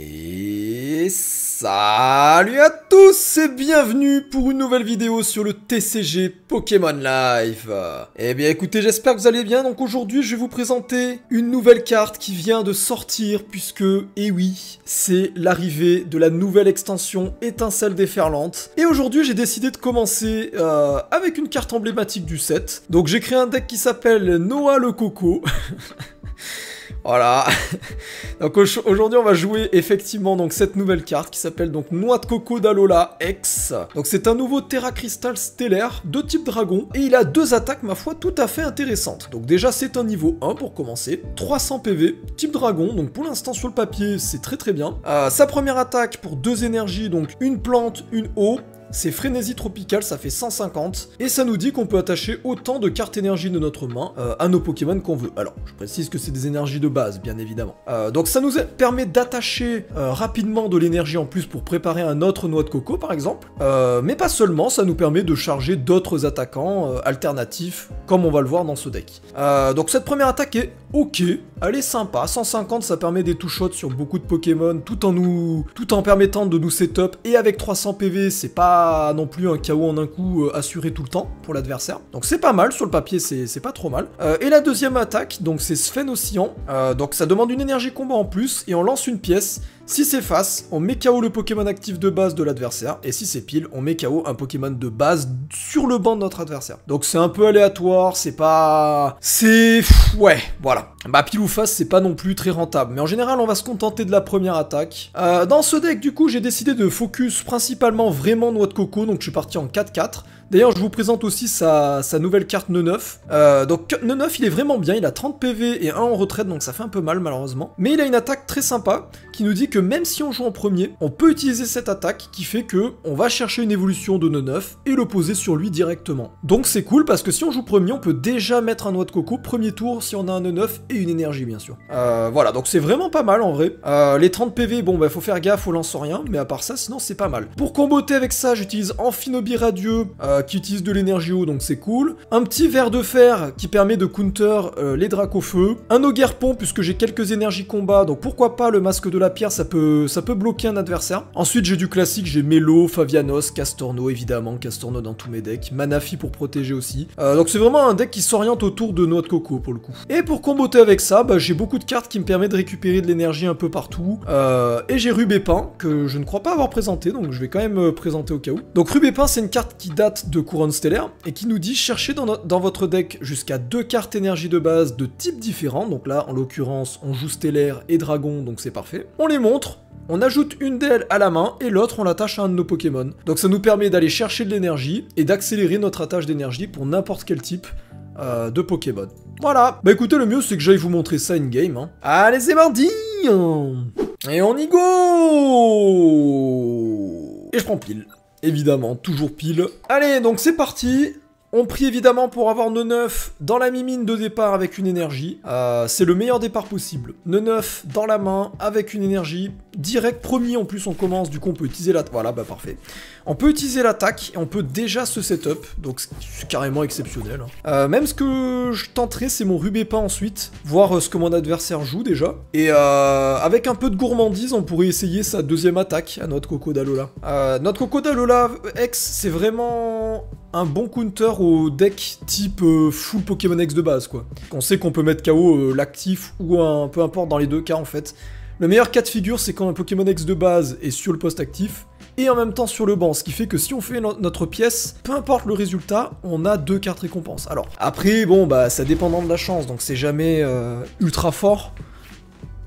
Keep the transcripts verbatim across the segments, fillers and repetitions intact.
Et salut à tous et bienvenue pour une nouvelle vidéo sur le T C G Pokémon Live. Eh bien écoutez, j'espère que vous allez bien. Donc aujourd'hui je vais vous présenter une nouvelle carte qui vient de sortir, puisque, eh oui, c'est l'arrivée de la nouvelle extension Étincelles Déferlantes. Et aujourd'hui j'ai décidé de commencer euh, avec une carte emblématique du set. Donc j'ai créé un deck qui s'appelle Noadkoko. Voilà, donc aujourd'hui on va jouer effectivement donc cette nouvelle carte qui s'appelle donc Noadkoko d'Alola X. Donc c'est un nouveau Terra Crystal Stellaire de type dragon et il a deux attaques ma foi tout à fait intéressantes. Donc déjà c'est un niveau un pour commencer, trois cents P V, type dragon, donc pour l'instant sur le papier c'est très très bien. Euh, sa première attaque pour deux énergies, donc une plante, une eau. C'est Frénésie Tropicale, ça fait cent cinquante, et ça nous dit qu'on peut attacher autant de cartes énergie de notre main euh, à nos Pokémon qu'on veut. Alors, je précise que c'est des énergies de base, bien évidemment. Euh, donc ça nous permet d'attacher euh, rapidement de l'énergie en plus pour préparer un autre Noadkoko, par exemple. Euh, mais pas seulement, ça nous permet de charger d'autres attaquants euh, alternatifs, comme on va le voir dans ce deck. Euh, donc cette première attaque est ok, elle est sympa. cent cinquante, ça permet des two-shots sur beaucoup de Pokémon, tout en nous, tout en permettant de nous set-up, et avec trois cents P V, c'est pas non plus un K O en un coup euh, assuré tout le temps pour l'adversaire. Donc c'est pas mal, sur le papier c'est pas trop mal. Euh, et la deuxième attaque, donc c'est Sphénocillon. Euh, donc ça demande une énergie combat en plus et on lance une pièce. Si c'est face, on met K O le Pokémon actif de base de l'adversaire, et si c'est pile, on met K O un Pokémon de base sur le banc de notre adversaire. Donc c'est un peu aléatoire, c'est pas... c'est... ouais, voilà. Bah pile ou face, c'est pas non plus très rentable, mais en général on va se contenter de la première attaque. Euh, dans ce deck du coup, j'ai décidé de focus principalement vraiment Noadkoko, donc je suis parti en quatre quatre. D'ailleurs, je vous présente aussi sa, sa nouvelle carte Neu neuf. Euh, donc Neu neuf, il est vraiment bien, il a trente P V et un en retraite, donc ça fait un peu mal malheureusement. Mais il a une attaque très sympa qui nous dit que même si on joue en premier, on peut utiliser cette attaque qui fait que on va chercher une évolution de Neu neuf et le poser sur lui directement. Donc c'est cool parce que si on joue premier, on peut déjà mettre un Noadkoko premier tour si on a un Neu neuf et une énergie bien sûr. Euh, voilà, donc c'est vraiment pas mal en vrai. Euh, les trente P V, bon bah faut faire gaffe au Lanssorien, mais à part ça, sinon c'est pas mal. Pour comboter avec ça, j'utilise Amphinobi Radio, euh, qui utilise de l'énergie eau, donc c'est cool. Un petit verre de fer qui permet de counter euh, les dracs au feu. Un Ogerpon, puisque j'ai quelques énergies combat, donc pourquoi pas le masque de la pierre, ça peut, ça peut bloquer un adversaire. Ensuite j'ai du classique, j'ai Melo, Favianos, Castorno, évidemment, Castorno dans tous mes decks. Manafi pour protéger aussi. Euh, donc c'est vraiment un deck qui s'oriente autour de Noadkoko pour le coup. Et pour comboter avec ça, bah, j'ai beaucoup de cartes qui me permettent de récupérer de l'énergie un peu partout. Euh, et j'ai Rubépin, que je ne crois pas avoir présenté, donc je vais quand même euh, présenter au cas où. Donc Rubépin, c'est une carte qui date de Crown stellaire et qui nous dit cherchez dans, no dans votre deck jusqu'à deux cartes énergie de base de types différents. Donc là en l'occurrence on joue stellaire et dragon, donc c'est parfait. On les montre, on ajoute une d'elles à la main et l'autre on l'attache à un de nos Pokémon. Donc ça nous permet d'aller chercher de l'énergie et d'accélérer notre attache d'énergie pour n'importe quel type euh, de Pokémon. Voilà, bah écoutez, le mieux c'est que j'aille vous montrer ça in-game. Hein. Allez, c'est mardi et on y go. Et je prends pile. Évidemment, toujours pile. Allez, donc c'est parti. On prie évidemment pour avoir Neu neuf dans la mimine de départ avec une énergie. Euh, c'est le meilleur départ possible. Neu neuf dans la main avec une énergie. Direct premier en plus on commence. Du coup on peut utiliser l'attaque. Voilà, bah parfait. On peut utiliser l'attaque et on peut déjà se setup. Donc c'est carrément exceptionnel. Euh, même ce que je tenterai c'est mon Rubépin ensuite. Voir ce que mon adversaire joue déjà. Et euh, avec un peu de gourmandise on pourrait essayer sa deuxième attaque à Noadkoko d'Alola. Euh, Noadkoko d'Alola X, c'est vraiment... un bon counter au deck type euh, full Pokémon X de base quoi. On sait qu'on peut mettre K O euh, l'actif ou un peu importe dans les deux cas en fait. Le meilleur cas de figure c'est quand un Pokémon X de base est sur le poste actif et en même temps sur le banc, ce qui fait que si on fait no notre pièce, peu importe le résultat, on a deux cartes récompenses. Alors après bon bah ça dépend de la chance donc c'est jamais euh, ultra fort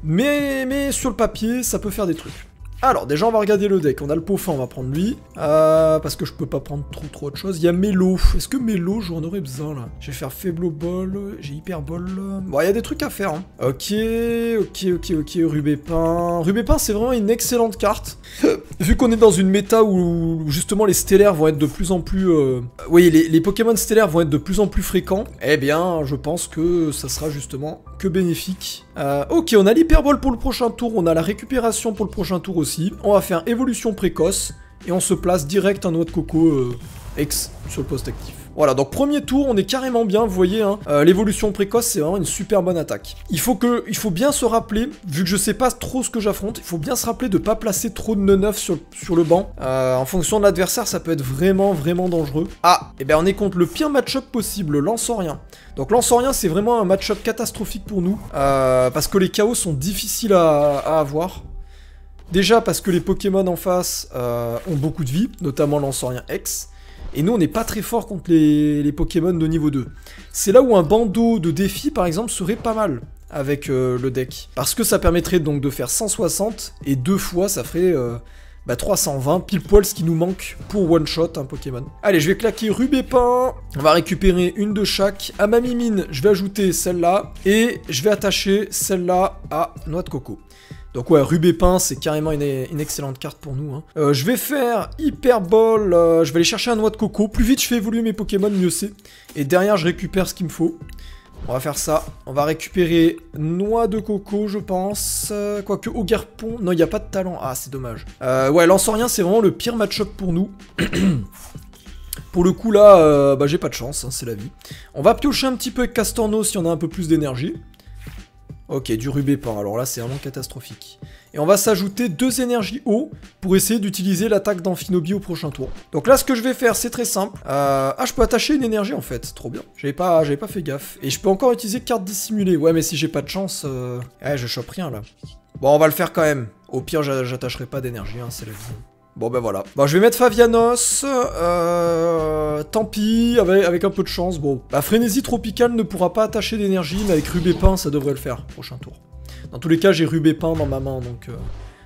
mais, mais sur le papier ça peut faire des trucs. Alors, déjà, on va regarder le deck. On a le Pofin, on va prendre lui. Euh, parce que je peux pas prendre trop trop de choses. Il y a Melo. Est-ce que Melo, j'en aurais besoin, là? Je vais faire Faiblobol, j'ai Hyperbol. Bon, il y a des trucs à faire, hein. Ok, ok, ok, ok, Rubépin. Rubépin, c'est vraiment une excellente carte. Vu qu'on est dans une méta où, justement, les stellaires vont être de plus en plus... Euh... Oui, les, les Pokémon stellaires vont être de plus en plus fréquents. Eh bien, je pense que ça sera, justement, que bénéfique. Euh, ok, on a l'Hyperbol pour le prochain tour. On a la récupération pour le prochain tour aussi. On va faire évolution précoce et on se place direct un Noadkoko euh, X sur le poste actif. Voilà, donc premier tour, on est carrément bien, vous voyez, hein, euh, l'évolution précoce, c'est vraiment une super bonne attaque. Il faut, que, il faut bien se rappeler, vu que je sais pas trop ce que j'affronte, il faut bien se rappeler de pas placer trop de nœuds neufs sur, sur le banc. Euh, en fonction de l'adversaire, ça peut être vraiment, vraiment dangereux. Ah, et bien on est contre le pire match-up possible, Lanssorien. Donc Lanssorien, c'est vraiment un match-up catastrophique pour nous, euh, parce que les K O sont difficiles à, à avoir. Déjà parce que les Pokémon en face euh, ont beaucoup de vie, notamment Lanssorien X. Et nous, on n'est pas très fort contre les, les Pokémon de niveau deux. C'est là où un bandeau de défi, par exemple, serait pas mal avec euh, le deck. Parce que ça permettrait donc de faire cent soixante, et deux fois, ça ferait euh, bah, trois cent vingt, pile poil ce qui nous manque pour one-shot un Pokémon. Allez, je vais claquer Rubépin. On va récupérer une de chaque. À ma mimine, je vais ajouter celle-là. Et je vais attacher celle-là à Noadkoko. Donc ouais, Rubépin, c'est carrément une, une excellente carte pour nous. Hein. Euh, je vais faire Hyperball, euh, je vais aller chercher un Noadkoko. Plus vite je fais évoluer mes Pokémon, mieux c'est. Et derrière, je récupère ce qu'il me faut. On va faire ça. On va récupérer Noadkoko, je pense. Euh, Quoique Ogerpon... Non, il n'y a pas de talent. Ah, c'est dommage. Euh, ouais, Lanssorien, c'est vraiment le pire match-up pour nous. Pour le coup, là, euh, bah, j'ai pas de chance, hein, c'est la vie. On va piocher un petit peu avec Castorno si on a un peu plus d'énergie. Ok, du Rubépin, alors là c'est vraiment catastrophique. Et on va s'ajouter deux énergies eau pour essayer d'utiliser l'attaque d'Amphinobi au prochain tour. Donc là ce que je vais faire c'est très simple. Euh... Ah, je peux attacher une énergie en fait, trop bien. J'avais pas... pas fait gaffe. Et je peux encore utiliser carte dissimulée. Ouais mais si j'ai pas de chance... Euh... Ouais je chope rien là. Bon on va le faire quand même. Au pire j'attacherai pas d'énergie, hein, c'est la vie. Bon ben voilà. Bon je vais mettre Favianos, euh, tant pis, avec, avec un peu de chance, bon. La Frénésie Tropicale ne pourra pas attacher d'énergie, mais avec Rubépin ça devrait le faire, prochain tour. Dans tous les cas j'ai Rubépin dans ma main, donc... Euh...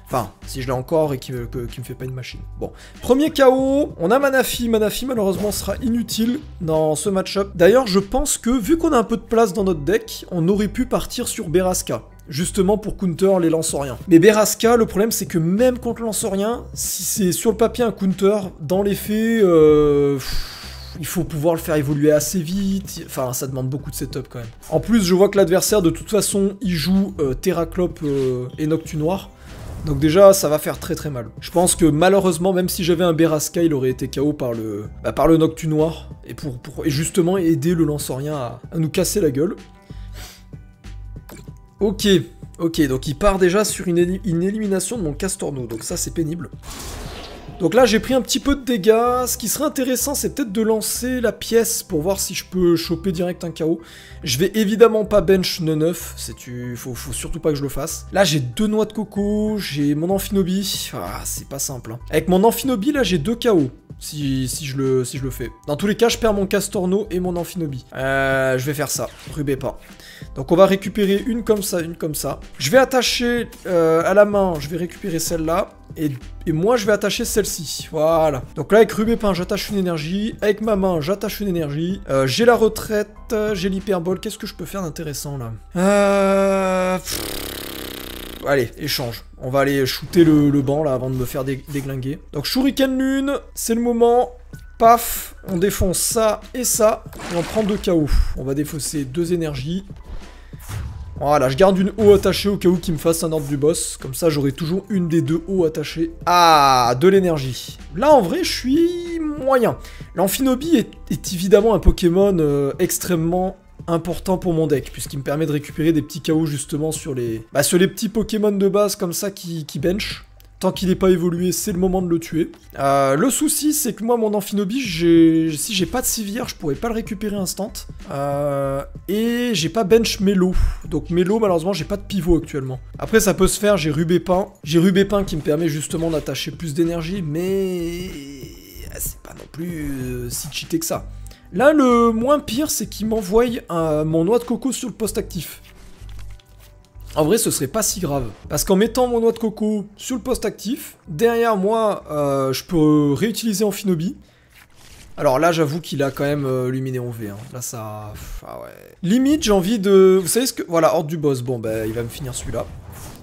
Enfin, si je l'ai encore et qui me, qui me fait pas une machine. Bon, premier K O, on a Manafi. Manafi malheureusement sera inutile dans ce match-up. D'ailleurs je pense que, vu qu'on a un peu de place dans notre deck, on aurait pu partir sur Bérasca. Justement pour counter les Lansauriens. Mais Bérasca, le problème c'est que même contre Lansaurien, si c'est sur le papier un counter, dans les faits, euh, pff, il faut pouvoir le faire évoluer assez vite. Enfin, ça demande beaucoup de setup quand même. En plus, je vois que l'adversaire, de toute façon, il joue euh, Terraclope euh, et Noctunoir. Donc déjà, ça va faire très très mal. Je pense que malheureusement, même si j'avais un Bérasca, il aurait été K O par le, bah, par le Noctunoir. Et, pour, pour, et justement aider le Lansaurien à, à nous casser la gueule. Ok, ok, donc il part déjà sur une, éli une élimination de mon Castorno, donc ça c'est pénible. Donc là j'ai pris un petit peu de dégâts, ce qui serait intéressant c'est peut-être de lancer la pièce pour voir si je peux choper direct un K O. Je vais évidemment pas bench neuf, c'est il faut, faut surtout pas que je le fasse. Là j'ai deux Noadkoko, j'ai mon Amphinobi, ah, c'est pas simple. Hein. Avec mon Amphinobi là j'ai deux K O. Si, si, je le, si je le fais. Dans tous les cas, je perds mon Castorno et mon Amphinobi. Euh, je vais faire ça, Rubépin. Donc on va récupérer une comme ça, une comme ça. Je vais attacher euh, à la main, je vais récupérer celle-là. Et, et moi, je vais attacher celle-ci. Voilà. Donc là, avec Rubépin, j'attache une énergie. Avec ma main, j'attache une énergie. Euh, j'ai la retraite, j'ai l'hyperbole. Qu'est-ce que je peux faire d'intéressant, là ? Euh... Allez, échange. On va aller shooter le, le banc, là, avant de me faire dé déglinguer. Donc, Shuriken Lune, c'est le moment. Paf, on défonce ça et ça. Et on prend deux K O. On va défausser deux énergies. Voilà, je garde une O attachée au cas où qu'il me fasse un ordre du boss. Comme ça, j'aurai toujours une des deux O attachées. Ah, de l'énergie. Là, en vrai, je suis moyen. L'Amphinobi est, est évidemment un Pokémon euh, extrêmement... important pour mon deck, puisqu'il me permet de récupérer des petits K O justement sur les bah, sur les petits Pokémon de base comme ça qui, qui bench. Tant qu'il n'est pas évolué, c'est le moment de le tuer. Euh, le souci, c'est que moi, mon Amphinobi, si j'ai pas de civière, je pourrais pas le récupérer instant. Euh... Et j'ai pas bench Melo. Donc Melo, malheureusement, j'ai pas de pivot actuellement. Après, ça peut se faire, j'ai Rubépin. J'ai Rubépin qui me permet justement d'attacher plus d'énergie, mais... c'est pas non plus euh, si cheaté que ça. Là, le moins pire, c'est qu'il m'envoie euh, mon Noadkoko sur le poste actif. En vrai, ce serait pas si grave. Parce qu'en mettant mon Noadkoko sur le poste actif, derrière moi, euh, je peux réutiliser Amphinobi. Alors là, j'avoue qu'il a quand même euh, Lumineon V. Hein. Là, ça... Ah ouais. Limite, j'ai envie de... Vous savez ce que... Voilà, Horde du boss. Bon, bah, il va me finir celui-là.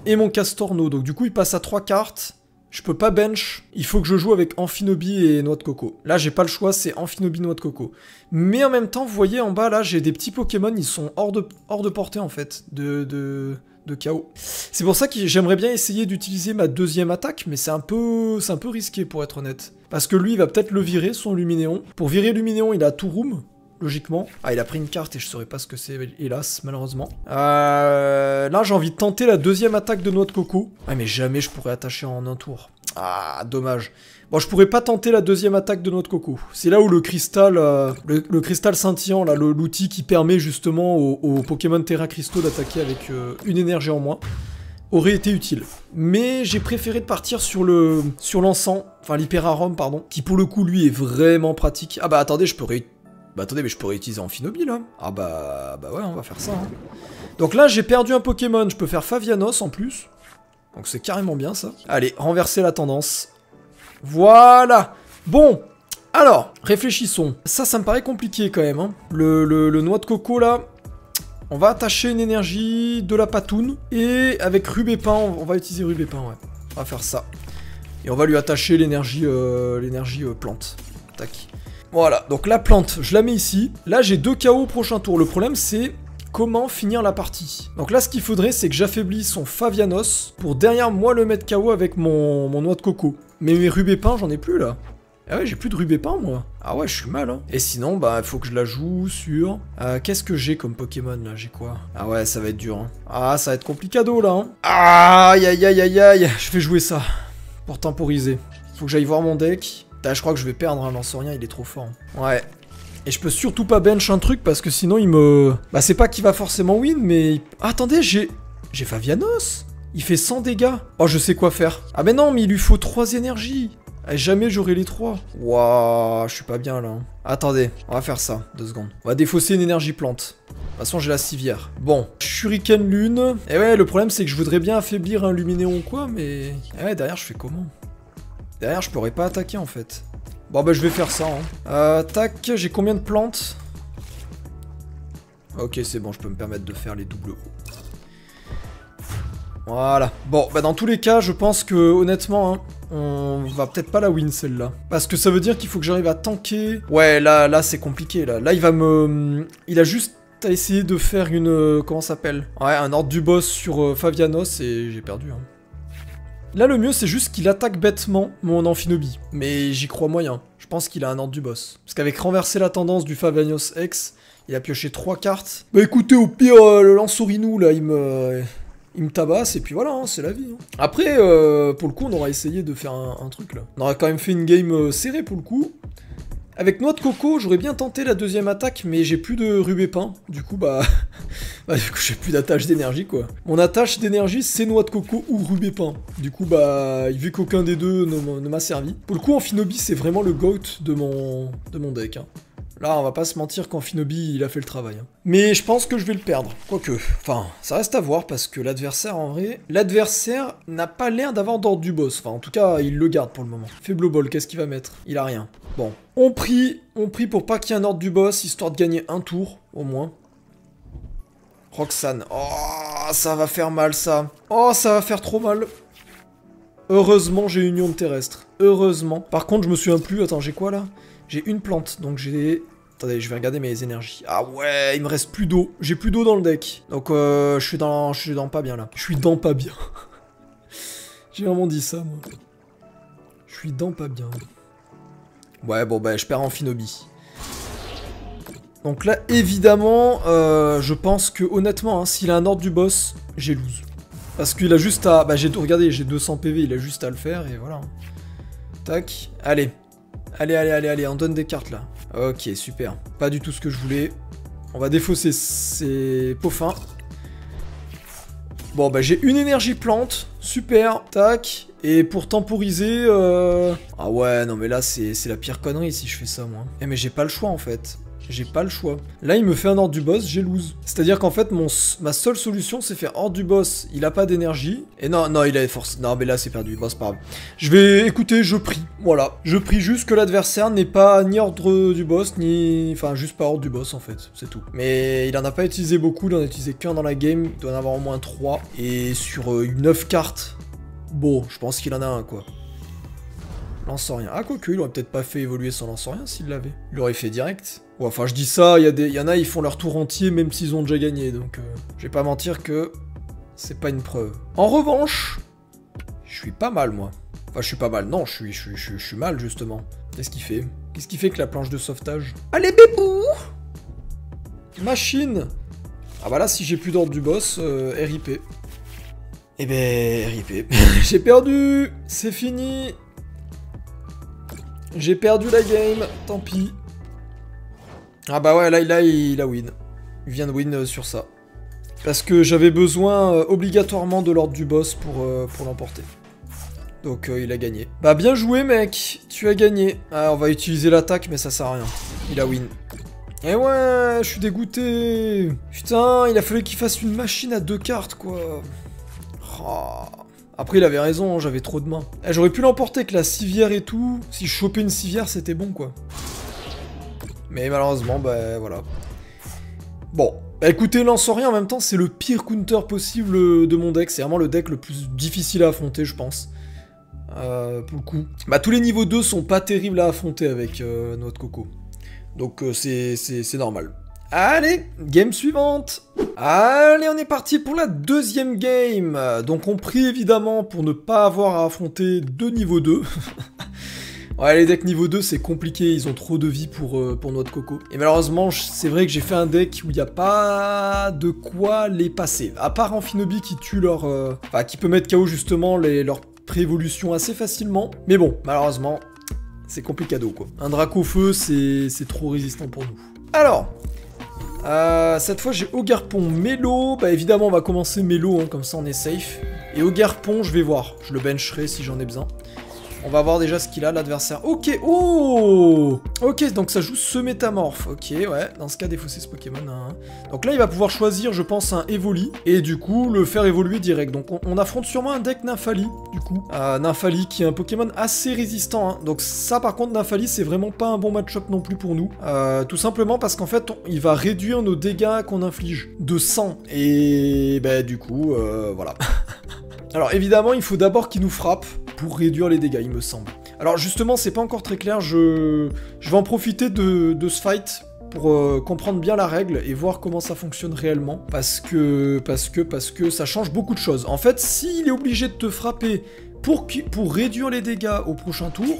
Et mon Castorno. Donc du coup, il passe à trois cartes. Je peux pas bench, il faut que je joue avec Amphinobi et Noadkoko. Là, j'ai pas le choix, c'est Amphinobi, Noadkoko. Mais en même temps, vous voyez en bas, là, j'ai des petits Pokémon, ils sont hors de, hors de portée, en fait, de, de, de K O. C'est pour ça que j'aimerais bien essayer d'utiliser ma deuxième attaque, mais c'est un peu, c'est un peu risqué, pour être honnête. Parce que lui, il va peut-être le virer, son Lumineon. Pour virer Lumineon, il a tout room, logiquement. Ah, il a pris une carte et je saurais pas ce que c'est, hélas, malheureusement. Euh, là, j'ai envie de tenter la deuxième attaque de Noadkoko. Ah, mais jamais je pourrais attacher en un tour. Ah, dommage. Bon, je pourrais pas tenter la deuxième attaque de Noadkoko. C'est là où le cristal, euh, le, le cristal scintillant, là, l'outil qui permet justement aux, aux Pokémon Terra Cristaux d'attaquer avec euh, une énergie en moins, aurait été utile. Mais j'ai préféré partir sur le sur l'encens, enfin l'hyperarum, pardon, qui pour le coup, lui, est vraiment pratique. Ah bah attendez, je peux ré... bah attendez, mais je peux réutiliser Amphinobi, là. Ah bah, bah ouais, on va faire ça. Hein. Donc là, j'ai perdu un Pokémon, je peux faire Favianos en plus. Donc c'est carrément bien, ça. Allez, renverser la tendance. Voilà. Bon, alors, réfléchissons. Ça, ça me paraît compliqué, quand même. Hein. Le, le, le Noadkoko, là... On va attacher une énergie de la patoune. Et avec Rubépin, on va utiliser Rubépin, ouais. On va faire ça. Et on va lui attacher l'énergie euh, l'énergie euh, plante. Tac. Voilà, donc la plante, je la mets ici. Là, j'ai deux K O au prochain tour. Le problème, c'est comment finir la partie. Donc là, ce qu'il faudrait, c'est que j'affaiblisse son Favianos pour derrière moi le mettre K O avec mon, mon Noadkoko. Mais mes Rubépin, j'en ai plus, là. Ah ouais, j'ai plus de Rubépin, moi. Ah ouais, je suis mal, hein. Et sinon, bah, il faut que je la joue sur... Euh, Qu'est-ce que j'ai comme Pokémon, là? J'ai quoi? Ah ouais, ça va être dur, hein. Ah, ça va être complicado, là, hein. Ah, aïe, aïe, aïe, aïe. Je vais jouer ça, pour temporiser. Faut que j'aille voir mon deck. Putain, je crois que je vais perdre, hein. Lanssorien, il est trop fort. Hein. Ouais. Et je peux surtout pas bench un truc, parce que sinon, il me... Bah, c'est pas qu'il va forcément win, mais... Ah, attendez, j'ai... J'ai Favianos. Il fait cent dégâts. Oh, je sais quoi faire. Ah, mais non, mais il lui faut trois énergies. Et jamais j'aurai les trois. Waouh, je suis pas bien là. Attendez, on va faire ça, deux secondes. On va défausser une énergie plante. De toute façon, j'ai la civière. Bon, Shuriken Lune. Et ouais, le problème c'est que je voudrais bien affaiblir un Lumineon ou quoi, mais... Et ouais, derrière je fais comment? Derrière je pourrais pas attaquer en fait. Bon bah je vais faire ça. Hein. Euh, tac, j'ai combien de plantes? Ok, c'est bon, je peux me permettre de faire les doubles hauts. Voilà. Bon, bah dans tous les cas, je pense que honnêtement... Hein, on va peut-être pas la win celle-là. Parce que ça veut dire qu'il faut que j'arrive à tanker. Ouais, là, là c'est compliqué. Là. là, il va me... Il a juste à essayer de faire une... Comment ça s'appelle? Ouais, un ordre du boss sur euh, Favianos et j'ai perdu. Hein. Là, le mieux, c'est juste qu'il attaque bêtement mon Amphinobi. Mais j'y crois moyen. Je pense qu'il a un ordre du boss. Parce qu'avec renverser la tendance du Favianos X, il a pioché trois cartes. Bah écoutez, au pire, euh, le Lansourinou, là, il me... Il me tabasse, et puis voilà, hein, c'est la vie. Hein. Après, euh, pour le coup, on aura essayé de faire un, un truc, là. On aura quand même fait une game euh, serrée, pour le coup. Avec Noadkoko, j'aurais bien tenté la deuxième attaque, mais j'ai plus de Rubépin. Du coup, bah... bah du coup, j'ai plus d'attache d'énergie, quoi. Mon attache d'énergie, c'est Noadkoko ou Rubépin. Du coup, bah... Vu qu'aucun des deux ne, ne m'a servi. Pour le coup, Amphinobi, c'est vraiment le GOAT de mon, de mon deck, hein. Là, on va pas se mentir qu'Amphinobi, il a fait le travail. Hein. Mais je pense que je vais le perdre. Quoique, enfin, ça reste à voir parce que l'adversaire, en vrai... L'adversaire n'a pas l'air d'avoir d'ordre du boss. Enfin, en tout cas, il le garde pour le moment. Faible ball, qu'est-ce qu'il va mettre? Il a rien. Bon, on prie, on prie pour pas qu'il y ait un ordre du boss, histoire de gagner un tour, au moins. Roxane. Oh, ça va faire mal, ça. Oh, ça va faire trop mal. Heureusement, j'ai une onde terrestre. Heureusement. Par contre, je me souviens plus... Attends, j'ai quoi, là? J'ai une plante, donc j'ai... Attendez, je vais regarder mes énergies. Ah ouais, il me reste plus d'eau. J'ai plus d'eau dans le deck. Donc euh, je suis dans... Je suis dans pas bien, là. Je suis dans pas bien. J'ai vraiment dit ça, moi. Je suis dans pas bien. Ouais, bon, bah, je perds Amphinobi. Donc là, évidemment, euh, je pense que, honnêtement, hein, s'il a un ordre du boss, j'ai lose. Parce qu'il a juste à... Bah, j'ai... Regardez, j'ai deux cents P V, il a juste à le faire, et voilà. Tac. Allez. Allez, allez, allez, allez, on donne des cartes, là. Ok, super. Pas du tout ce que je voulais. On va défausser ces poffins. Bon, bah, j'ai une énergie plante. Super. Tac. Et pour temporiser... Euh... Ah ouais, non, mais là, c'est la pire connerie si je fais ça, moi. Eh, mais j'ai pas le choix, en fait. J'ai pas le choix. Là, il me fait un ordre du boss, j'ai lose. C'est-à-dire qu'en fait, mon, ma seule solution, c'est faire ordre du boss. Il a pas d'énergie. Et non, non, il a force. Non, mais là, c'est perdu. Bon, c'est pas grave. Je vais... Écoutez, je prie. Voilà. Je prie juste que l'adversaire n'ait pas ni ordre du boss, ni... Enfin, juste pas ordre du boss, en fait. C'est tout. Mais il en a pas utilisé beaucoup. Il en a utilisé qu'un dans la game. Il doit en avoir au moins trois. Et sur euh, neuf cartes... Bon, je pense qu'il en a un, quoi. Lanssorien. Ah, quoique, il aurait peut-être pas fait évoluer son Lanssorien s'il l'avait. Il l'aurait fait direct. Ouais, enfin, je dis ça, il y, des... y en a, ils font leur tour entier même s'ils ont déjà gagné, donc euh, je vais pas mentir que c'est pas une preuve. En revanche, je suis pas mal, moi. Enfin, je suis pas mal. Non, je suis, je suis, je suis, je suis mal, justement. Qu'est-ce qu'il fait? Qu'est-ce qu'il fait que la planche de sauvetage? Allez, bébou! Machine! Ah bah là, si j'ai plus d'ordre du boss, euh, R I P. Eh ben, R I P. J'ai perdu! C'est fini! J'ai perdu la game, tant pis. Ah bah ouais, là, là il a win. Il vient de win sur ça. Parce que j'avais besoin euh, obligatoirement de l'ordre du boss pour, euh, pour l'emporter. Donc euh, il a gagné. Bah bien joué mec, tu as gagné. Ah, on va utiliser l'attaque mais ça sert à rien. Il a win. Eh ouais, je suis dégoûté. Putain, il a fallu qu'il fasse une machine à deux cartes quoi. Oh. Après il avait raison, hein, j'avais trop de mains. Eh, j'aurais pu l'emporter avec la civière et tout. Si je chopais une civière c'était bon quoi. Mais malheureusement, bah voilà. Bon, bah écoutez, Lanssorien en même temps c'est le pire counter possible de mon deck. C'est vraiment le deck le plus difficile à affronter je pense. Euh, pour le coup. Bah tous les niveaux deux sont pas terribles à affronter avec euh, Noadkoko. Donc euh, c'est normal. Allez, game suivante. Allez, on est parti pour la deuxième game. Donc on prie évidemment pour ne pas avoir à affronter deux niveaux deux. Ouais, les decks niveau deux, c'est compliqué, ils ont trop de vie pour, euh, pour Noadkoko. Et malheureusement, c'est vrai que j'ai fait un deck où il n'y a pas de quoi les passer. À part Amphinobi qui tue leur... Euh... Enfin, qui peut mettre K O justement les, leur prévolution assez facilement. Mais bon, malheureusement, c'est complicado quoi. Un Dracaufeu, c'est trop résistant pour nous. Alors... Euh, cette fois j'ai Ogerpon, Melo, bah évidemment on va commencer Melo, hein, comme ça on est safe. Et Ogerpon je vais voir, je le bencherai si j'en ai besoin. On va voir déjà ce qu'il a l'adversaire. Ok, oh ok, donc ça joue ce métamorphe, ok ouais, dans ce cas défausser ce Pokémon. Hein. Donc là il va pouvoir choisir je pense un Evoli, et du coup le faire évoluer direct. Donc on, on affronte sûrement un deck Nymphalie, du coup. Euh, Nymphalie qui est un Pokémon assez résistant, hein. Donc ça par contre Nymphalie c'est vraiment pas un bon match-up non plus pour nous. Euh, tout simplement parce qu'en fait on, il va réduire nos dégâts qu'on inflige de cent, et bah du coup, euh, voilà. Alors évidemment il faut d'abord qu'il nous frappe, pour réduire les dégâts, il me semble. Alors justement, c'est pas encore très clair, je, je vais en profiter de, de ce fight pour euh, comprendre bien la règle et voir comment ça fonctionne réellement, parce que, parce que, parce que ça change beaucoup de choses. En fait, s'il est obligé de te frapper pour, pour réduire les dégâts au prochain tour,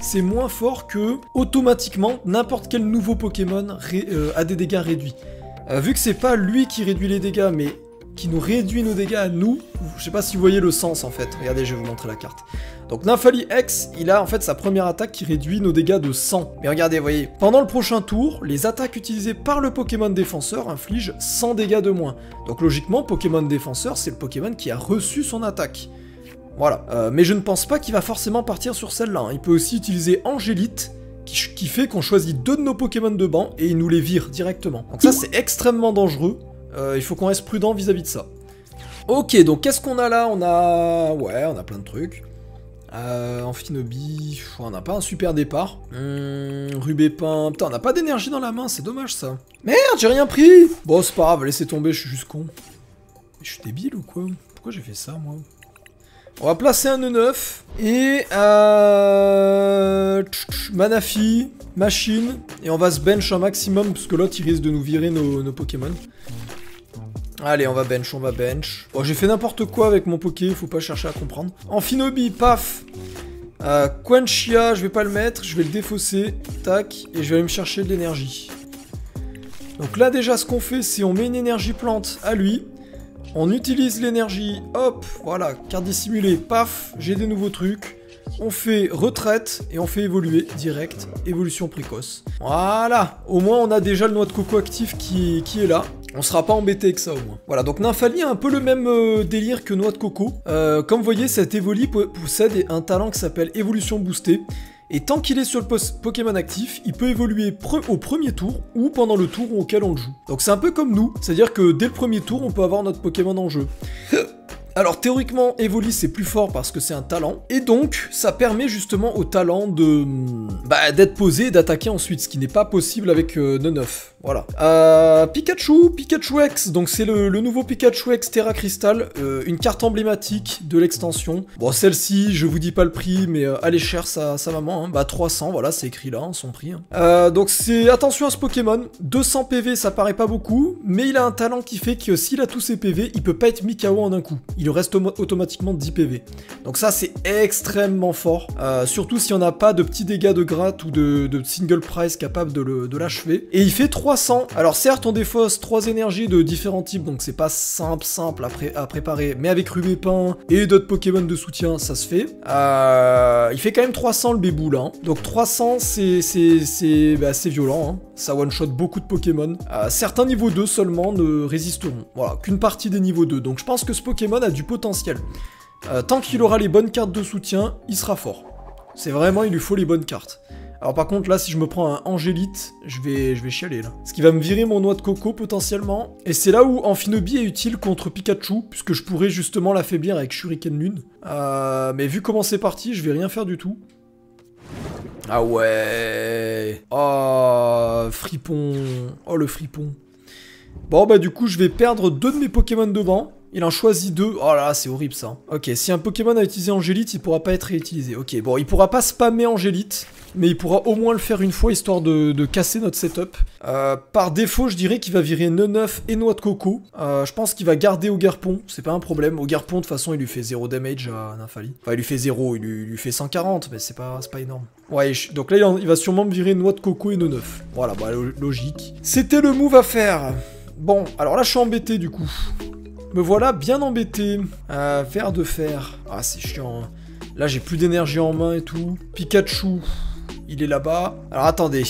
c'est moins fort que, automatiquement, n'importe quel nouveau Pokémon ré, euh, a des dégâts réduits. Euh, vu que c'est pas lui qui réduit les dégâts, mais... qui nous réduit nos dégâts à nous. Je sais pas si vous voyez le sens en fait. Regardez, je vais vous montrer la carte. Donc Nymphalie X, il a en fait sa première attaque qui réduit nos dégâts de cent. Mais regardez, vous voyez, pendant le prochain tour, les attaques utilisées par le Pokémon défenseur infligent cent dégâts de moins. Donc logiquement, Pokémon défenseur, c'est le Pokémon qui a reçu son attaque. Voilà. Euh, mais je ne pense pas qu'il va forcément partir sur celle-là. Hein. Il peut aussi utiliser Angélite, qui, qui fait qu'on choisit deux de nos Pokémon de banc et il nous les vire directement. Donc ça, c'est extrêmement dangereux. Euh, il faut qu'on reste prudent vis-à-vis de ça. Ok, donc qu'est-ce qu'on a là? On a... Ouais, on a plein de trucs. Euh, Amphinobi... On n'a pas un super départ. Hum, Rubépin... Putain, on n'a pas d'énergie dans la main, c'est dommage ça. Merde, j'ai rien pris. Bon, c'est pas grave, laissez tomber, je suis juste con. Je suis débile ou quoi? Pourquoi j'ai fait ça, moi? On va placer un nœud neuf. Et... Euh... Manafi, machine. Et on va se bench un maximum, parce que l'autre, il risque de nous virer nos, nos Pokémon. Allez, on va bench, on va bench. Bon, j'ai fait n'importe quoi avec mon Poké, faut pas chercher à comprendre. Amphinobi, paf. euh, Quenchia, je vais pas le mettre, je vais le défausser. Tac, et je vais aller me chercher de l'énergie. Donc là, déjà, ce qu'on fait, c'est on met une énergie plante à lui. On utilise l'énergie, hop, voilà, carte dissimulée, paf, j'ai des nouveaux trucs. On fait retraite et on fait évoluer direct, évolution précoce. Voilà, au moins on a déjà le Noadkoko actif qui, qui est là. On sera pas embêté que ça au moins. Voilà, donc Nymphalie a un peu le même euh, délire que Noadkoko. Euh, comme vous voyez, cet Evoli possède un talent qui s'appelle évolution boostée. Et tant qu'il est sur le Pokémon actif, il peut évoluer pre au premier tour ou pendant le tour auquel on le joue. Donc c'est un peu comme nous, c'est-à-dire que dès le premier tour, on peut avoir notre Pokémon en jeu. Alors théoriquement, Evoli c'est plus fort parce que c'est un talent, et donc ça permet justement au talent de bah, d'être posé et d'attaquer ensuite, ce qui n'est pas possible avec euh, neuf. Voilà. Euh, Pikachu, Pikachu X, donc c'est le, le nouveau Pikachu X Terra Crystal, euh, une carte emblématique de l'extension. Bon, celle-ci, je vous dis pas le prix, mais euh, elle est chère sa, sa maman, hein. Bah trois cents, voilà, c'est écrit là, hein, son prix. Hein. Euh, donc c'est, attention à ce Pokémon, deux cents P V, ça paraît pas beaucoup, mais il a un talent qui fait que s'il a tous ses P V, il peut pas être mis K O en un coup. il lui reste automatiquement dix P V. Donc ça c'est extrêmement fort, euh, surtout si on n'a pas de petits dégâts de gratte ou de, de single price capable de l'achever. Et il fait trois cents, alors certes on défausse trois énergies de différents types, donc c'est pas simple simple à, pré à préparer, mais avec Rubépin et d'autres Pokémon de soutien ça se fait. Euh, il fait quand même trois cents le Béboule, hein. Donc trois cents c'est c'est bah, violent, hein. Ça one shot beaucoup de Pokémon. Euh, certains niveaux deux seulement ne résisteront, voilà, qu'une partie des niveaux deux, donc je pense que ce Pokémon a du potentiel. Euh, tant qu'il aura les bonnes cartes de soutien, il sera fort. C'est vraiment, il lui faut les bonnes cartes. Alors par contre là, si je me prends un Angélite, je vais, je vais chialer là. Ce qui va me virer mon noix de coco potentiellement. Et c'est là où Amphinobi est utile contre Pikachu, puisque je pourrais justement l'affaiblir avec Shuriken Lune. Euh, mais vu comment c'est parti, je vais rien faire du tout. Ah ouais. Oh, fripon. Oh le fripon. Bon bah du coup, je vais perdre deux de mes Pokémon devant. Il en choisit deux. Oh là là, c'est horrible ça. Ok, si un Pokémon a utilisé Angélite, il pourra pas être réutilisé. Ok, bon, il pourra pas spammer Angélite, mais il pourra au moins le faire une fois, histoire de, de casser notre setup. Euh, par défaut, je dirais qu'il va virer Nœud neuf et Noadkoko. Euh, je pense qu'il va garder Ogerpon, c'est pas un problème. Ogerpon, de toute façon, il lui fait zéro damage à Nymphalie. Enfin, il lui fait zéro, il lui, il lui fait cent quarante, mais c'est pas, pas énorme. Ouais, je, donc là, il, en, il va sûrement me virer Noadkoko et Nœud neuf. Voilà, bah, logique. C'était le move à faire. Bon, alors là, je suis embêté, du coup. Me voilà bien embêté. Euh, Vert de fer. Ah, c'est chiant. Hein. Là, j'ai plus d'énergie en main et tout. Pikachu, il est là-bas. Alors, attendez.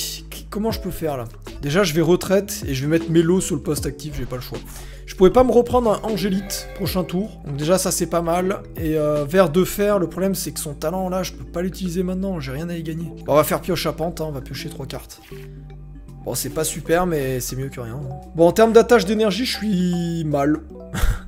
Comment je peux faire, là? Déjà, je vais retraite et je vais mettre Melo sur le poste actif. J'ai pas le choix. Je pouvais pas me reprendre un Angélite prochain tour. Donc déjà, ça, c'est pas mal. Et euh, Vert de fer, le problème, c'est que son talent, là, je peux pas l'utiliser maintenant. J'ai rien à y gagner. Bon, on va faire pioche à pente. Hein. On va piocher trois cartes. Bon, c'est pas super, mais c'est mieux que rien. Hein. Bon, en termes d'attache d'énergie, je suis mal.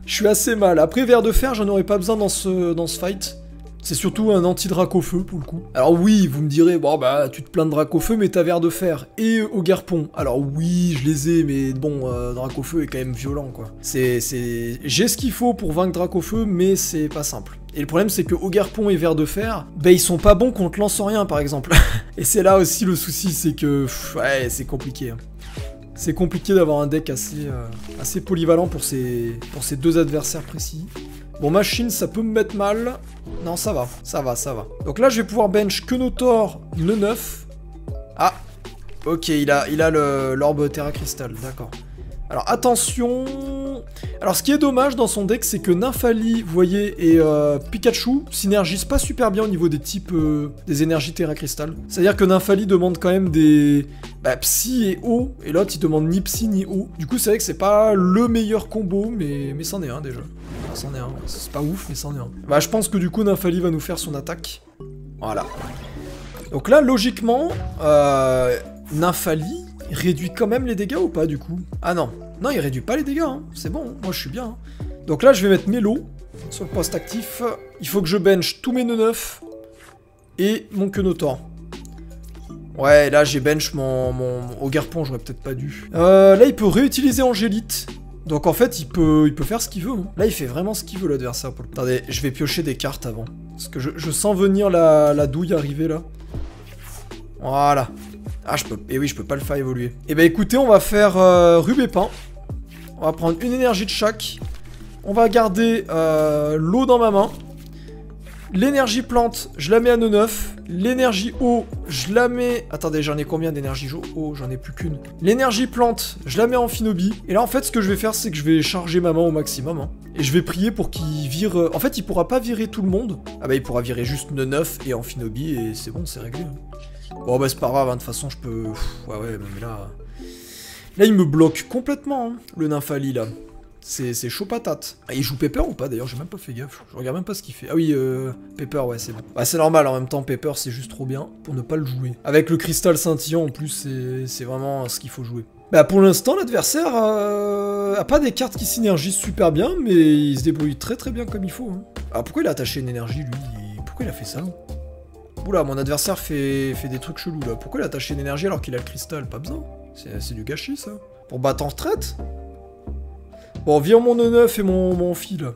Je suis assez mal. Après, Vert de fer, j'en aurais pas besoin dans ce, dans ce fight. C'est surtout un anti-drac au feu, pour le coup. Alors oui, vous me direz, bon bah, tu te plains de drac au feu, mais t'as Vert de fer. Et euh, Ogerpon. Alors oui, je les ai, mais bon, euh, drac au feu est quand même violent, quoi. C'est, c'est... J'ai ce qu'il faut pour vaincre drac au feu, mais c'est pas simple. Et le problème, c'est que Ogerpon et Vert de fer, ben ils sont pas bons contre Lanssorien, par exemple. Et c'est là aussi le souci, c'est que... Pff, ouais, c'est compliqué, hein. C'est compliqué d'avoir un deck assez, euh, assez polyvalent pour ces, pour ces deux adversaires précis. Bon, Machine, ça peut me mettre mal. Non, ça va, ça va, ça va. Donc là, je vais pouvoir bench Quenchia, Nœud neuf. Ah, ok, il a, il a l'orbe Terra Crystal, d'accord. Alors, attention... Alors, ce qui est dommage dans son deck, c'est que Nymphalie, vous voyez, et euh, Pikachu synergisent pas super bien au niveau des types euh, des énergies Terra Crystal. C'est-à-dire que Nymphalie demande quand même des... Bah, Psy et O, et l'autre, il demande ni Psy ni O. Du coup, c'est vrai que c'est pas le meilleur combo, mais, mais c'en est un, déjà. Enfin, c'en est un, c'est pas ouf, mais c'en est un. Bah, je pense que du coup, Nymphalie va nous faire son attaque. Voilà. Donc là, logiquement, euh, Nymphalie... Il réduit quand même les dégâts ou pas, du coup? Ah non, non, il réduit pas les dégâts, hein. C'est bon, hein. Moi je suis bien. Hein. Donc là, je vais mettre Melo sur le poste actif. Il faut que je bench tous mes nœuds neuf et mon Quenchia. Ouais, là, j'ai bench mon, mon, mon Ogerpon, j'aurais peut-être pas dû. Euh, là, il peut réutiliser Angélite. Donc en fait, il peut, il peut faire ce qu'il veut. Hein. Là, il fait vraiment ce qu'il veut, l'adversaire. Pour... Attendez, je vais piocher des cartes avant. Parce que je, je sens venir la, la douille arriver, là. Voilà. Ah, je peux... Et eh oui, je peux pas le faire évoluer. Et eh ben écoutez, on va faire euh, Rubépin. On va prendre une énergie de chaque. On va garder euh, l'eau dans ma main. L'énergie plante, je la mets à nœud neuf. L'énergie eau, je la mets... Attendez, j'en ai combien d'énergie eau? J'en ai plus qu'une. L'énergie plante, je la mets en Amphinobi. Et là, en fait, ce que je vais faire, c'est que je vais charger ma main au maximum. Hein. Et je vais prier pour qu'il vire... En fait, il pourra pas virer tout le monde. Ah bah, il pourra virer juste nœud neuf et en Amphinobi. Et c'est bon, c'est réglé. Hein. Bon bah c'est pas grave, de hein, toute façon je peux... Pff, ouais ouais, mais là... Là il me bloque complètement, hein, le Nymphalie là. C'est chaud patate. Ah, il joue Pepper ou pas d'ailleurs? J'ai même pas fait gaffe. Je regarde même pas ce qu'il fait. Ah oui, euh, Pepper, ouais c'est bon. Bah c'est normal, en même temps Pepper c'est juste trop bien pour ne pas le jouer. Avec le cristal scintillant en plus, c'est vraiment ce qu'il faut jouer. Bah pour l'instant l'adversaire euh, a pas des cartes qui synergisent super bien, mais il se débrouille très très bien comme il faut. Hein. Alors pourquoi il a attaché une énergie lui? Pourquoi il a fait ça? Oula, mon adversaire fait, fait des trucs chelous là. Pourquoi il a attaché une énergie alors qu'il a le cristal? Pas besoin. C'est du gâchis ça. Pour battre en retraite? Bon, viens mon nœud neuf et mon, mon fil.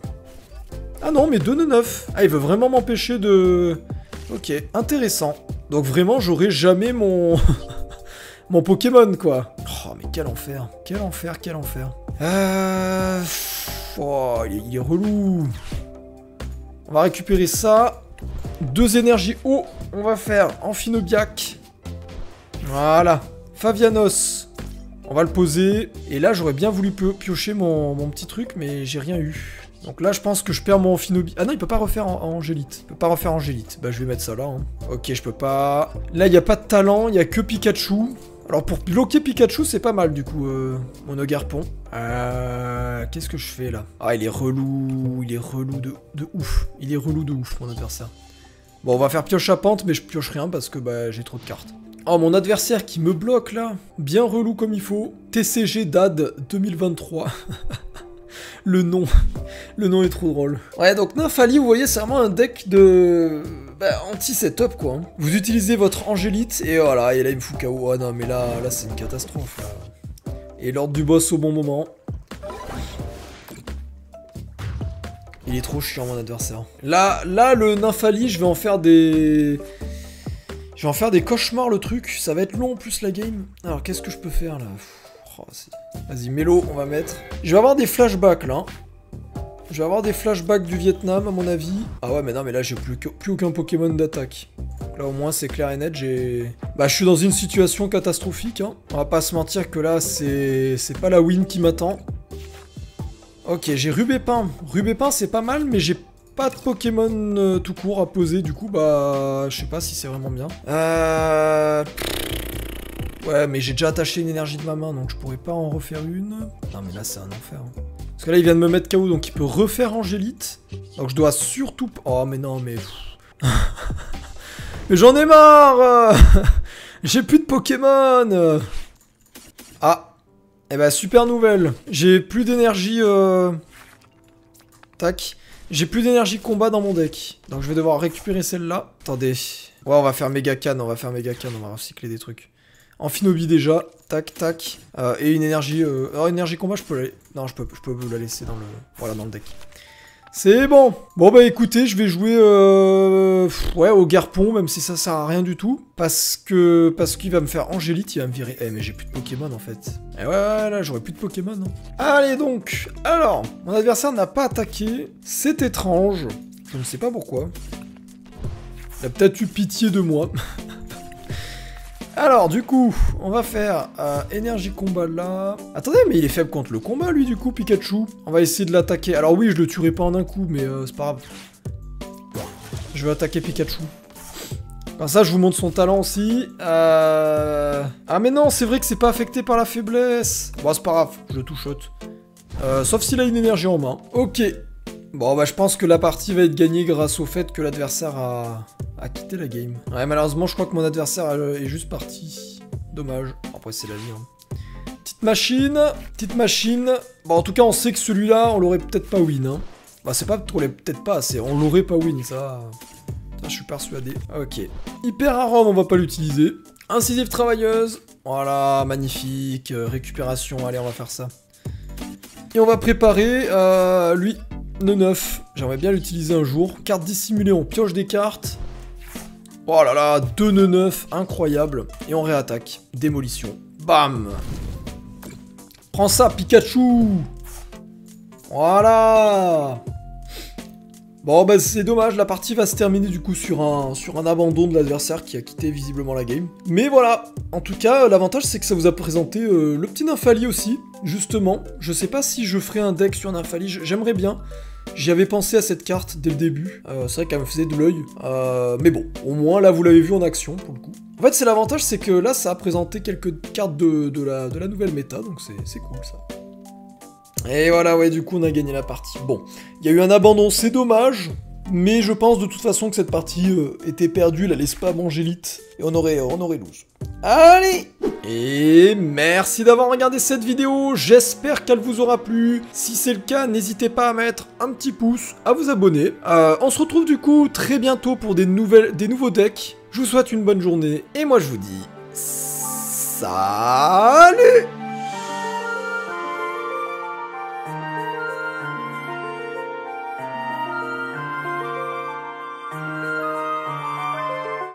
Ah non, mais deux nœuds neuf. Ah, il veut vraiment m'empêcher de... Ok, intéressant. Donc vraiment, j'aurai jamais mon... mon Pokémon quoi. Oh, mais quel enfer. Quel enfer, quel enfer. Euh... Oh, il, est, il est relou. On va récupérer ça. Deux énergies eau. On va faire Amphinobiac. Voilà. Favianos. On va le poser. Et là, j'aurais bien voulu piocher mon, mon petit truc, mais j'ai rien eu. Donc là, je pense que je perds mon Amphinobi. Ah non, il peut pas refaire en, en Angélite. Il peut pas refaire Angélite. Bah, je vais mettre ça là. Hein. Ok, je peux pas... Là, il n'y a pas de talent. Il n'y a que Pikachu. Alors, pour bloquer Pikachu, c'est pas mal, du coup, euh, mon Ogerpon. Euh, Qu'est-ce que je fais, là? Ah, il est relou. Il est relou de, de ouf. Il est relou de ouf, mon adversaire. Bon, on va faire pioche à pente, mais je pioche rien parce que bah, j'ai trop de cartes. Oh, mon adversaire qui me bloque, là. Bien relou comme il faut. T C G D A D deux mille vingt-trois. Le nom. Le nom est trop drôle. Ouais, donc Nymphalie, vous voyez, c'est vraiment un deck de... Bah, anti-setup, quoi. Vous utilisez votre Angélite, et voilà, et là, il me fout K O. Ah non, mais là, là c'est une catastrophe. Là. Et l'ordre du boss au bon moment. Il est trop chiant, mon adversaire. Là, là le Nymphalie, je vais en faire des... Je vais en faire des cauchemars, le truc. Ça va être long, en plus, la game. Alors, qu'est-ce que je peux faire, là ? Oh, vas-y, Melo, on va mettre... Je vais avoir des flashbacks, là. Je vais avoir des flashbacks du Vietnam, à mon avis. Ah ouais, mais non, mais là, j'ai plus, plus aucun Pokémon d'attaque. Là, au moins, c'est clair et net, j'ai... Bah, je suis dans une situation catastrophique, hein. On va pas se mentir que là, c'est... C'est pas la win qui m'attend. Ok, j'ai Rubépin. Rubépin, c'est pas mal, mais j'ai pas de Pokémon euh, tout court à poser. Du coup, bah... Je sais pas si c'est vraiment bien. Euh... Ouais, mais j'ai déjà attaché une énergie de ma main, donc je pourrais pas en refaire une. Non, mais là, c'est un enfer. Hein. Parce que là, il vient de me mettre K O, donc il peut refaire Angélite. Donc je dois surtout... Oh, mais non, mais... mais j'en ai marre. J'ai plus de Pokémon. Ah. Eh ben, super nouvelle. J'ai plus d'énergie... Euh... Tac. J'ai plus d'énergie combat dans mon deck. Donc je vais devoir récupérer celle-là. Attendez. Ouais, on va faire méga canne, on va faire méga canne, on va recycler des trucs. Amphinobi déjà, tac, tac, euh, et une énergie, euh... alors énergie combat, je peux la... Non, je peux, je peux vous la laisser dans le... Voilà, dans le deck. C'est bon. Bon, bah écoutez, je vais jouer, euh... ouais, Ogerpon, même si ça sert à rien du tout, parce que... Parce qu'il va me faire Angélite, il va me virer... Eh, mais j'ai plus de Pokémon, en fait. Eh ouais, ouais là, j'aurais plus de Pokémon, hein. Allez, donc. Alors, mon adversaire n'a pas attaqué. C'est étrange. Je ne sais pas pourquoi. Il a peut-être eu pitié de moi. Alors, du coup, on va faire euh, énergie combat là. Attendez, mais il est faible contre le combat, lui, du coup, Pikachu. On va essayer de l'attaquer. Alors oui, je le tuerai pas en un coup, mais euh, c'est pas grave. Je vais attaquer Pikachu. Comme ça, je vous montre son talent aussi. Euh... Ah, mais non, c'est vrai que c'est pas affecté par la faiblesse. Bon, c'est pas grave, je le touchote. Euh, sauf s'il a une énergie en main. Ok. Bon, bah, je pense que la partie va être gagnée grâce au fait que l'adversaire a... a quitté la game. Ouais, malheureusement, je crois que mon adversaire est juste parti. Dommage. Après, c'est la vie, hein. Petite machine. Petite machine. Bon, en tout cas, on sait que celui-là, on l'aurait peut-être pas win, hein. Bah, c'est pas qu'on l'aurait peut-être pas, c'est on l'aurait pas win, ça... ça. Je suis persuadé. Ok. Hyper arôme, on va pas l'utiliser. Incisive travailleuse. Voilà, magnifique. Euh, récupération, allez, on va faire ça. Et on va préparer, euh, lui... neuf, j'aimerais bien l'utiliser un jour. Carte dissimulée, on pioche des cartes. Oh là là, deux neuf, incroyable. Et on réattaque. Démolition. Bam. Prends ça, Pikachu. Voilà. Bon, bah c'est dommage, la partie va se terminer du coup sur un, sur un abandon de l'adversaire qui a quitté visiblement la game. Mais voilà, en tout cas, l'avantage c'est que ça vous a présenté euh, le petit Nymphalie aussi. Justement, je sais pas si je ferai un deck sur Nymphalie, j'aimerais bien. J'y avais pensé à cette carte dès le début. Euh, c'est vrai qu'elle me faisait de l'œil. Euh, mais bon, au moins là vous l'avez vu en action pour le coup. En fait, c'est l'avantage, c'est que là ça a présenté quelques cartes de, de, la, de la nouvelle méta, donc c'est cool ça. Et voilà, ouais, du coup on a gagné la partie. Bon, il y a eu un abandon, c'est dommage. Mais je pense de toute façon que cette partie euh, était perdue, la laisse pas manger l'élite. Et on aurait, on aurait lose. Allez! Et merci d'avoir regardé cette vidéo, j'espère qu'elle vous aura plu. Si c'est le cas, n'hésitez pas à mettre un petit pouce, à vous abonner. Euh, on se retrouve du coup très bientôt pour des, nouvelles, des nouveaux decks. Je vous souhaite une bonne journée, et moi je vous dis... Salut!